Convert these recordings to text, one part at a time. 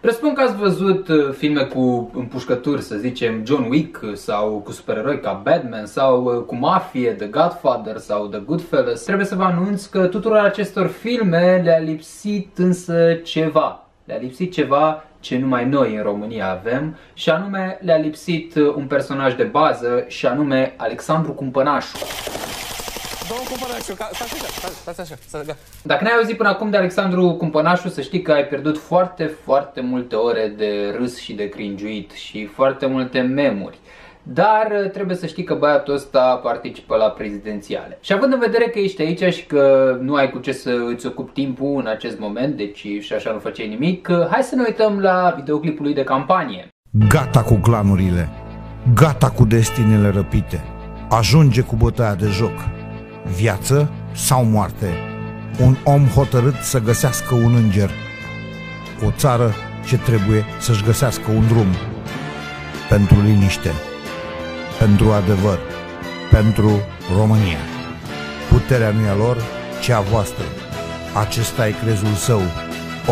Presupun că ați văzut filme cu împușcături, să zicem John Wick, sau cu supereroi ca Batman, sau cu mafie, The Godfather sau The Goodfellas. Trebuie să vă anunț că tuturor acestor filme le-a lipsit însă ceva. Le-a lipsit ceva ce numai noi în România avem, și anume le-a lipsit un personaj de bază, și anume Alexandru Cumpănașu. Dacă n-ai auzit până acum de Alexandru Cumpănașu, să știi că ai pierdut foarte, foarte multe ore de râs și de cringiuit și foarte multe memuri. Dar trebuie să știi că băiatul ăsta participă la prezidențiale. Și având în vedere că ești aici și că nu ai cu ce să îți ocupi timpul în acest moment, deci și așa nu făceai nimic, hai să ne uităm la videoclipul lui de campanie. Gata cu glanurile, gata cu destinele răpite, ajunge cu bătaia de joc. Viață sau moarte? Un om hotărât să găsească un înger. O țară ce trebuie să-și găsească un drum. Pentru liniște. Pentru adevăr. Pentru România. Puterea nu e a lor, ci a voastră. Acesta e crezul său.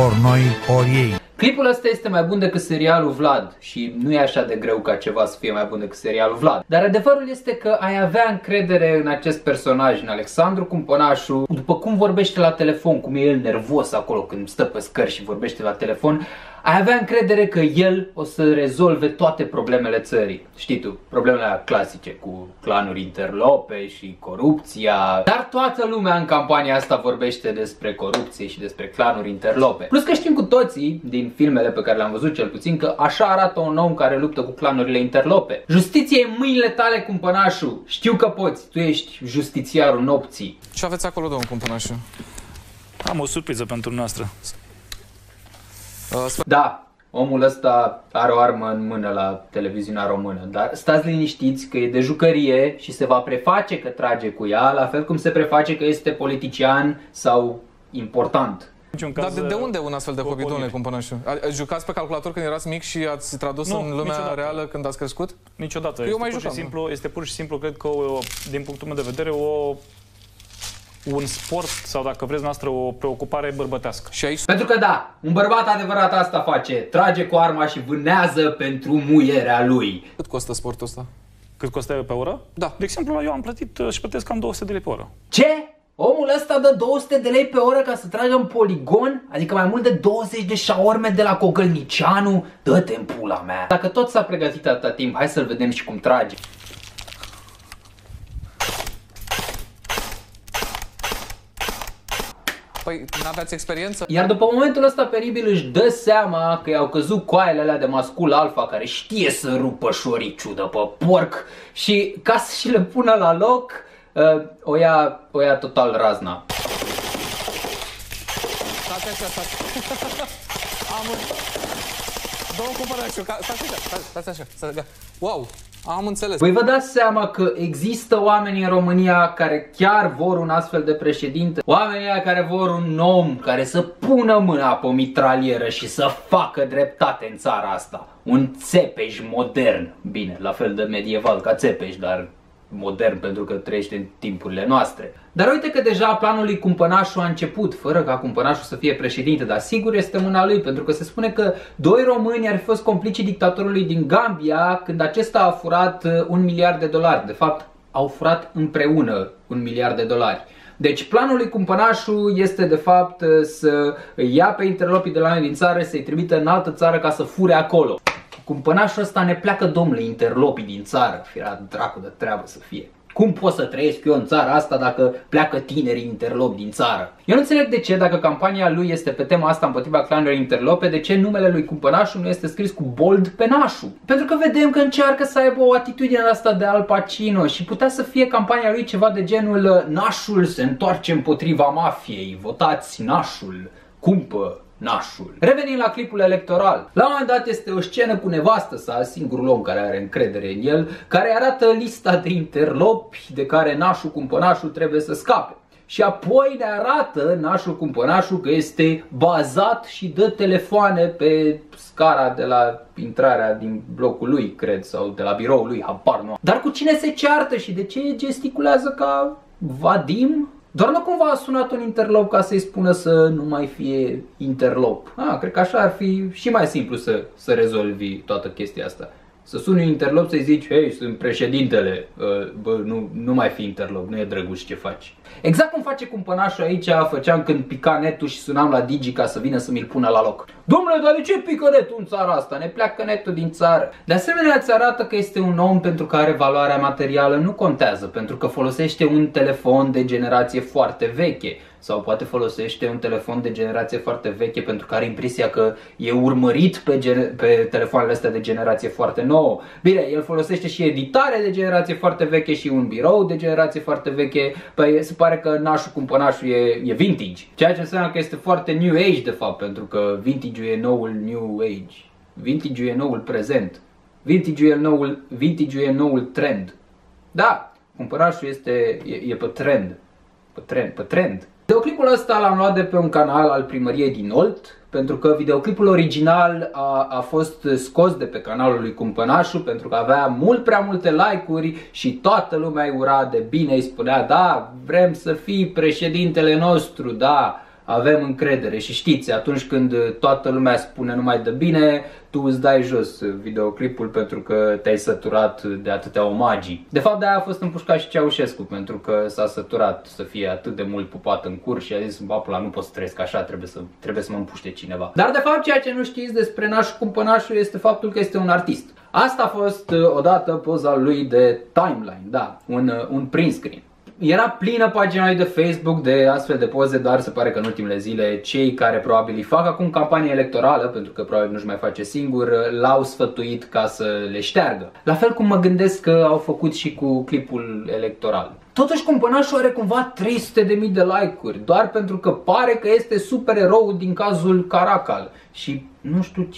Ori noi, ori ei. Clipul ăsta este mai bun decât serialul Vlad și nu e așa de greu ca ceva să fie mai bun decât serialul Vlad. Dar adevărul este că ai avea încredere în acest personaj, în Alexandru Cumpănașu, după cum vorbește la telefon, cum e el nervos acolo când stă pe scări și vorbește la telefon, ai avea încredere că el o să rezolve toate problemele țării. Știi tu, problemele clasice cu clanuri interlope și corupția. Dar toată lumea în campania asta vorbește despre corupție și despre clanuri interlope. Plus că știm cu toții, din filmele pe care le-am văzut cel puțin, că așa arată un om care luptă cu clanurile interlope. Justiție în mâinile tale, Cumpănașu! Știu că poți, tu ești justițiarul nopții. Ce aveți acolo, domnul Cumpănașu? Am o surpriză pentru noastră. Da, omul ăsta are o armă în mână la televiziunea română, dar stați liniștiți că e de jucărie și se va preface că trage cu ea, la fel cum se preface că este politician sau important. Dar de unde un astfel de hobby, domnule Cumpănașu? Jucați pe calculator când erați mic și ați tradus în lumea reală când ați crescut? Niciodată. Eu mai jucam. Este pur și simplu, cred că, din punctul meu de vedere, un sport sau, dacă vreți noastră, o preocupare bărbătească. Și aici... Pentru că da, un bărbat adevărat asta face, trage cu arma și vânează pentru muierea lui. Cât costă sportul ăsta? Cât costă pe oră? Da. De exemplu, eu am plătit și plătesc cam 200 de lei pe oră. Ce? Omul ăsta dă 200 de lei pe oră ca să tragă în poligon? Adică mai mult de 20 de șaorme de la Cogălnicianu? Dă-te în pula mea! Dacă tot s-a pregătit atâta timp, hai să-l vedem și cum trage. Păi, n-aveați experiență? Iar după momentul ăsta peribil își dă seama că i-au căzut coaiele alea de mascul alfa care știe să rupă șoriciu de pe porc și ca să și le pună la loc, o ia total razna. Wow! Am înțeles. Voi vă dați seama că există oameni în România care chiar vor un astfel de președinte. Oamenii care vor un om care să pună mâna pe o mitralieră și să facă dreptate în țara asta. Un țepeș modern. Bine, la fel de medieval ca țepeș, dar modern pentru că trăiește în timpurile noastre. Dar uite că deja planul lui Cumpănașu a început, fără ca Cumpănașu să fie președinte, dar sigur este mâna lui, pentru că se spune că 2 români ar fi fost complicii dictatorului din Gambia când acesta a furat $1 miliard. De fapt, au furat împreună $1 miliard. Deci planul lui Cumpănașu este de fapt să ia pe interlopii de la noi din țară, să-i trimită în altă țară ca să fure acolo. Cumpănașul ăsta ne pleacă, domnule, interlopii din țară. Firea dracu de treabă să fie. Cum pot să trăiesc eu în țara asta dacă pleacă tinerii interlopi din țară? Eu nu înțeleg de ce, dacă campania lui este pe tema asta împotriva clanurilor interlope, de ce numele lui Cumpănașu nu este scris cu bold pe nașu? Pentru că vedem că încearcă să aibă o atitudine asta de Al Pacino și putea să fie campania lui ceva de genul nașul se întoarce împotriva mafiei, votați nașul, cumpă nașul. Revenim la clipul electoral. La un moment dat este o scenă cu nevastă sa, singurul om care are încredere în el, care arată lista de interlopi de care nașul Cumpănașu trebuie să scape. Și apoi ne arată nașul Cumpănașu că este bazat și dă telefoane pe scara de la intrarea din blocul lui, cred, sau de la biroul lui, habar nu. Dar cu cine se ceartă și de ce gesticulează ca Vadim? Doar nu cumva a sunat un interlop ca să-i spună să nu mai fie interlop. Ah, cred că așa ar fi și mai simplu să rezolvi toată chestia asta. Să suni un interlop, să-i zici, hei, sunt președintele, bă, nu mai fi interlop, nu e drăguț ce faci. Exact cum face Cumpănașul aici, făceam când pica netul și sunam la Digi ca să vină să mi-l pună la loc. Domnule, dar de ce pică netul în țara asta? Ne pleacă netul din țară. De asemenea, îți arată că este un om pentru care valoarea materială nu contează, pentru că folosește un telefon de generație foarte veche. Sau poate folosește un telefon de generație foarte veche pentru că are impresia că e urmărit pe telefoanele astea de generație foarte nouă. Bine, el folosește și editare de generație foarte veche și un birou de generație foarte veche. Păi se pare că nașul Cumpănașul e vintage. Ceea ce înseamnă că este foarte new age de fapt, pentru că vintage-ul e noul new age. Vintage-ul e noul prezent. Vintage-ul e noul, trend. Da, Cumpănașul e pe trend. Pe trend. Videoclipul ăsta l-am luat de pe un canal al primăriei din Olt, pentru că videoclipul original a fost scos de pe canalul lui Cumpănașu pentru că avea mult prea multe like-uri și toată lumea îi ura de bine, îi spunea da, vrem să fii președintele nostru, da, avem încredere. Și știți, atunci când toată lumea spune numai de bine, tu îți dai jos videoclipul pentru că te-ai săturat de atâtea omagii. De fapt, de-aia a fost împușcat și Ceaușescu, pentru că s-a săturat să fie atât de mult pupat în cur și a zis, bapula, nu pot să trăiesc așa, trebuie să mă împuște cineva. Dar de fapt, ceea ce nu știți despre nașul Cumpănașul este faptul că este un artist. Asta a fost odată poza lui de timeline, da, un print screen. Era plină pagina lui de Facebook de astfel de poze, dar se pare că în ultimele zile cei care probabil îi fac acum campanie electorală, pentru că probabil nu-și mai face singur, l-au sfătuit ca să le șteargă. La fel cum mă gândesc că au făcut și cu clipul electoral. Totuși Cumpănașul are cumva 300.000 de like-uri, doar pentru că pare că este supereroul din cazul Caracal. Și nu știu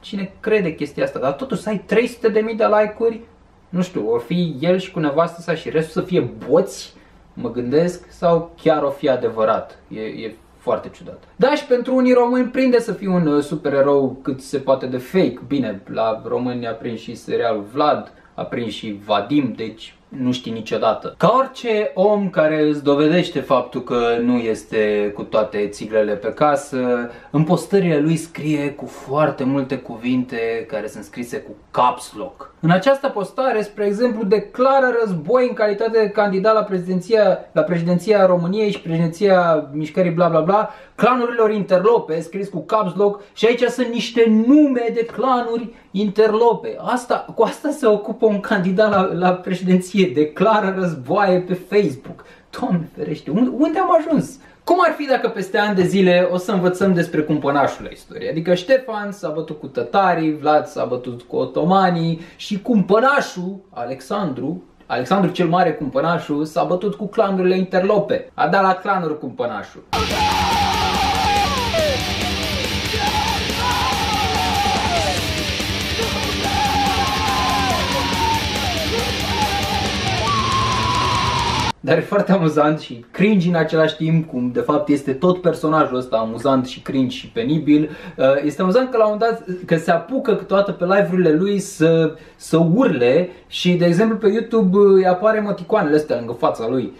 cine crede chestia asta, dar totuși să ai 300.000 de like-uri? Nu știu, o fi el și cu nevastă sa și restul să fie boți, mă gândesc, sau chiar o fi adevărat. E foarte ciudat. Da, și pentru unii români prinde să fii un supererou cât se poate de fake. Bine, la români a prins și serialul Vlad, a prins și Vadim, deci nu știi niciodată. Ca orice om care îți dovedește faptul că nu este cu toate țiglele pe casă, în postările lui scrie cu foarte multe cuvinte care sunt scrise cu caps lock. În această postare, spre exemplu, declară război în calitate de candidat la președinția României și președinția mișcării bla bla bla, clanurilor interlope, scris cu caps lock, și aici sunt niște nume de clanuri interlope. Cu asta se ocupă un candidat la președinție. Declară războaie pe Facebook. Doamne ferește, unde am ajuns? Cum ar fi dacă peste ani de zile o să învățăm despre Cumpănașul la istorie? Adică Ștefan s-a bătut cu tătarii, Vlad s-a bătut cu otomanii și Cumpănașul, Alexandru cel Mare Cumpănașul, s-a bătut cu clanurile interlope. A dat la clanuri Cumpănașul. Dar e foarte amuzant și cringe în același timp, cum de fapt este tot personajul ăsta amuzant și cringe și penibil. Este amuzant că la un moment dat că se apucă toată pe live-urile lui să urle și, de exemplu, pe YouTube îi apare emoticoanele astea lângă fața lui.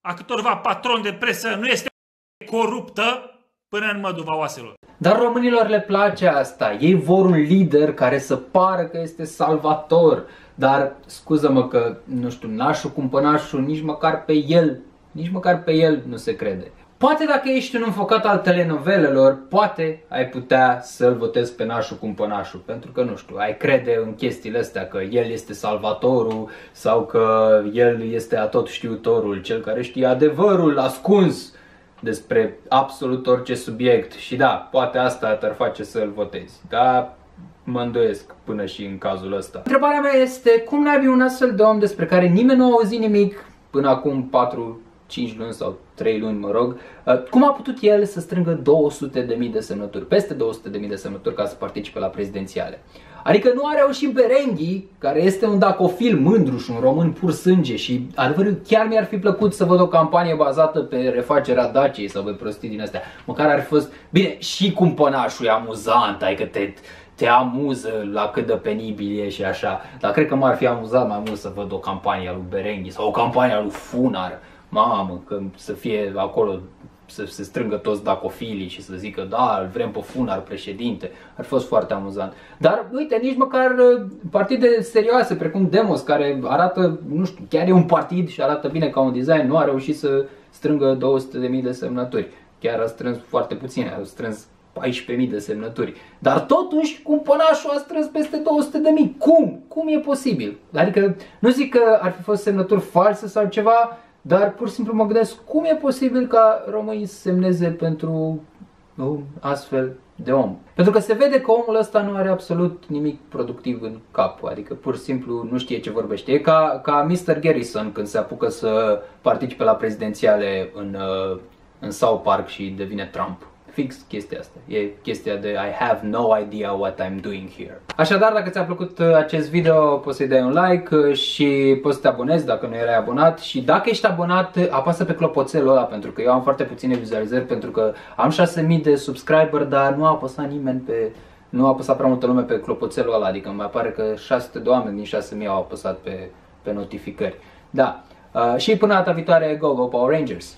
A câtorva patron de presă nu este coruptă până în măduva oaselor. Dar românilor le place asta. Ei vor un lider care să pară că este salvator. Dar scuză-mă că, nu știu, nașul Cumpănașul, nici măcar pe el nu se crede. Poate dacă ești un înfocat al telenovelelor, poate ai putea să-l votezi pe nașul Cumpănașul, pentru că, nu știu, ai crede în chestiile astea, că el este salvatorul sau că el este atotștiutorul, cel care știe adevărul ascuns despre absolut orice subiect. Și da, poate asta te-ar face să-l votezi, dar mă îndoiesc până și în cazul ăsta. Întrebarea mea este, cum naibii un astfel de om despre care nimeni nu a auzit nimic până acum 4-5 luni sau 3 luni, mă rog, cum a putut el să strângă 200.000 de semnături, peste 200.000 de semnături ca să participe la prezidențiale? Adică nu a reușit Berenghi, care este un dacofil mândru și un român pur sânge și adevărul, chiar mi-ar fi plăcut să văd o campanie bazată pe refacerea Daciei sau pe prostii din astea. Măcar ar fi fost, bine, și Cumpănașul e amuzant, adică te amuză la cât de penibil e și așa, dar cred că m-ar fi amuzat mai mult să văd o campanie a lui Berenghi sau o campanie a lui Funar. mamă, că să fie acolo, să se strângă toți dacofilii și să zică da, îl vrem pe Funar președinte, ar fi fost foarte amuzant. Dar uite, nici măcar partide serioase precum Demos, care arată, nu știu, chiar e un partid și arată bine ca un design, nu a reușit să strângă 200.000 de semnături. Chiar a strâns foarte puține, a strâns 14.000 de semnături. Dar totuși Cumpănașul a strâns peste 200.000. Cum? Cum e posibil? Adică nu zic că ar fi fost semnături false sau ceva, dar pur și simplu mă gândesc cum e posibil ca românii să semneze pentru un astfel de om. Pentru că se vede că omul ăsta nu are absolut nimic productiv în cap, adică pur și simplu nu știe ce vorbește. E ca Mr. Garrison când se apucă să participe la prezidențiale în South Park și devine Trump. Fix chestia asta. E chestia de I have no idea what I'm doing here. Așadar, dacă ți-a plăcut acest video, poți să-i dai un like și poți să te abonezi dacă nu erai abonat. Și dacă ești abonat, apasă pe clopoțelul ăla, pentru că eu am foarte puține vizualizări, pentru că am 6.000 de subscriber, dar nu a apăsat nimeni pe... Nu a apăsat prea multă lume pe clopoțelul ăla, adică mi apare că 600 de oameni din 6.000 au apăsat pe notificări. Da. Și până data viitoare, GoGo Power Rangers!